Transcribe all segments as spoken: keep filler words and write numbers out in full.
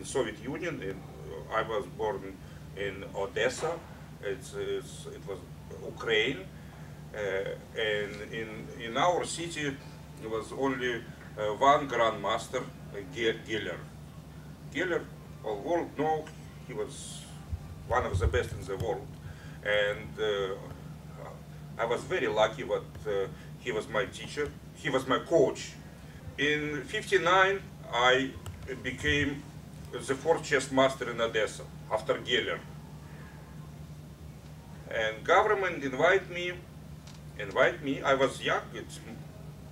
in Soviet Union. In, I was born in Odessa. It's, it's, it was Ukraine, uh, and in in our city there was only uh, one Grandmaster, Geller. Geller, all world know, he was one of the best in the world, and uh, I was very lucky that uh, he was my teacher. He was my coach. In fifty-nine, I became the fourth chess master in Odessa after Geller. And government invite me, invite me. I was young, it's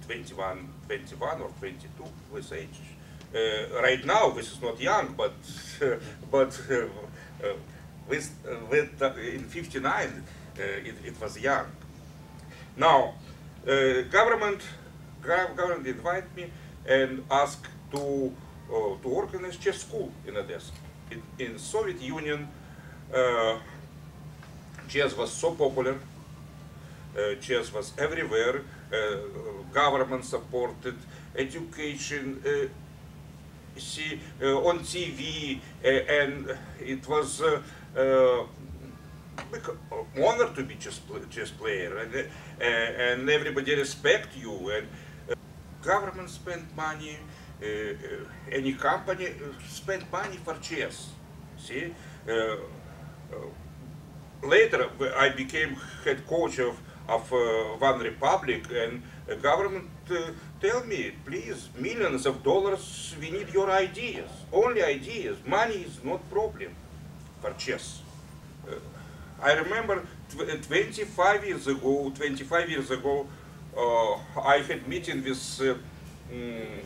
twenty-one, twenty-one or twenty-two, this age. Uh, right now, this is not young, but uh, but uh, uh, with, uh, with uh, in fifty-nine, uh, it, it was young. Now, uh, government, government invite me and ask to uh, to organize chess school in Odessa. It, in Soviet Union. Uh, Chess was so popular, uh, chess was everywhere, uh, government supported, education, uh, see, uh, on T V, uh, and it was uh, uh, an honor to be chess, chess player, and, uh, and everybody respect you. And uh, government spent money, uh, any company spent money for chess, see. Uh, Later, I became head coach of, of uh, One Republic, and the government uh, tell me, please, millions of dollars, we need your ideas, only ideas, money is not problem for chess. Uh, I remember tw twenty-five years ago, twenty-five years ago, uh, I had meeting with uh, um,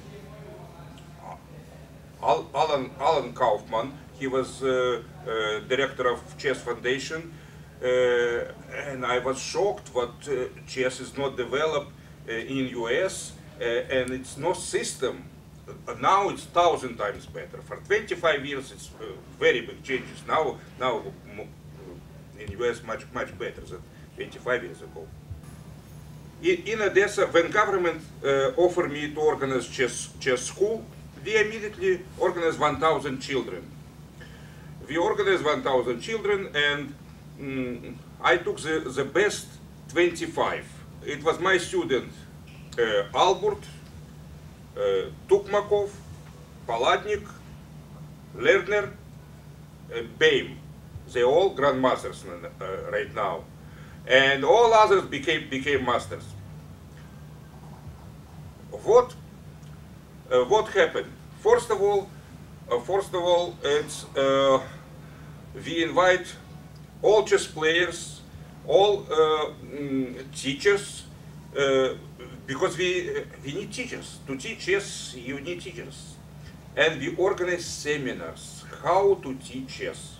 Al Alan, Alan Kaufman. He was uh, uh, director of Chess Foundation, uh, and I was shocked that uh, chess is not developed uh, in U S, uh, and it's no system. Uh, now it's thousand times better. For twenty-five years, it's uh, very big changes. Now, now in U S much much better than twenty-five years ago. In, in Odessa, when government uh, offered me to organize chess chess school, we immediately organized one thousand children. We organized one thousand children, and mm, I took the, the best twenty-five. It was my student uh, Albert uh, Tukmakov, Palatnik, Lerner uh, Baim. They all grandmasters uh, right now, and all others became became masters. What uh, what happened? First of all. Uh, first of all, it's, uh, we invite all chess players, all uh, teachers, uh, because we, we need teachers. To teach chess, you need teachers. And we organize seminars, how to teach chess.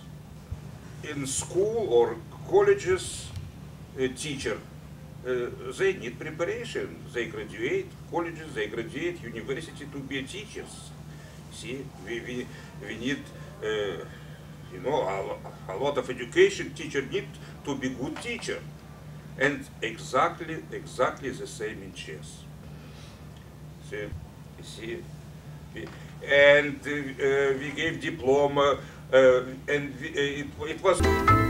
In school or colleges, a teacher, uh, they need preparation. They graduate, colleges, they graduate, university to be teachers. See, we, we, we need, uh, you know, a, a lot of education. Teacher need to be good teacher. And exactly, exactly the same in chess. See, see. And uh, we gave diploma, uh, and we, uh, it, it was...